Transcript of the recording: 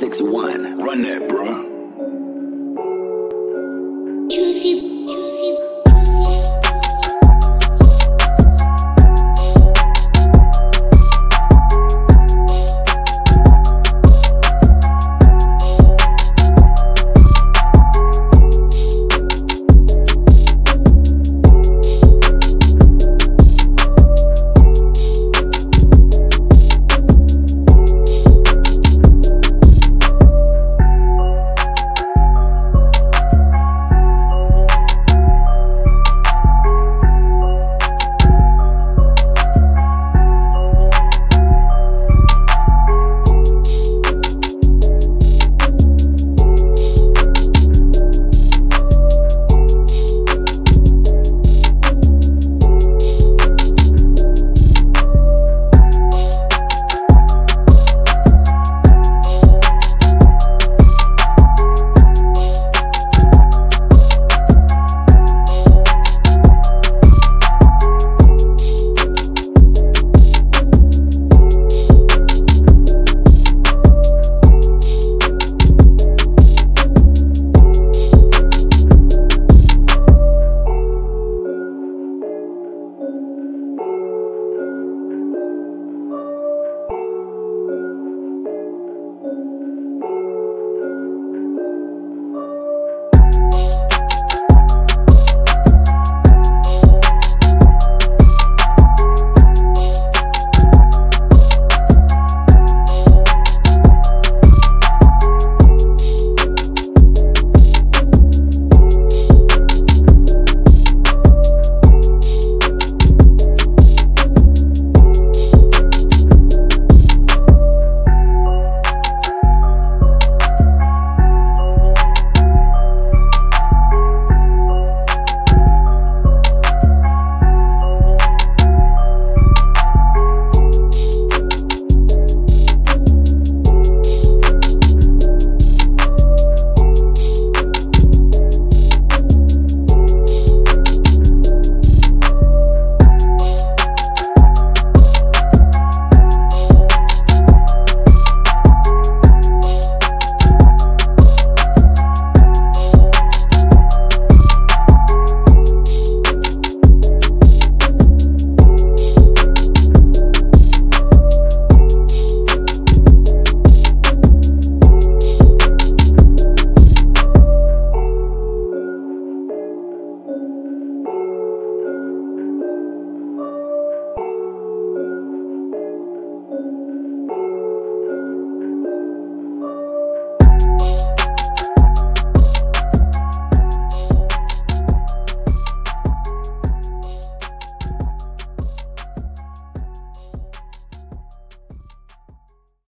561. Run that, bruh.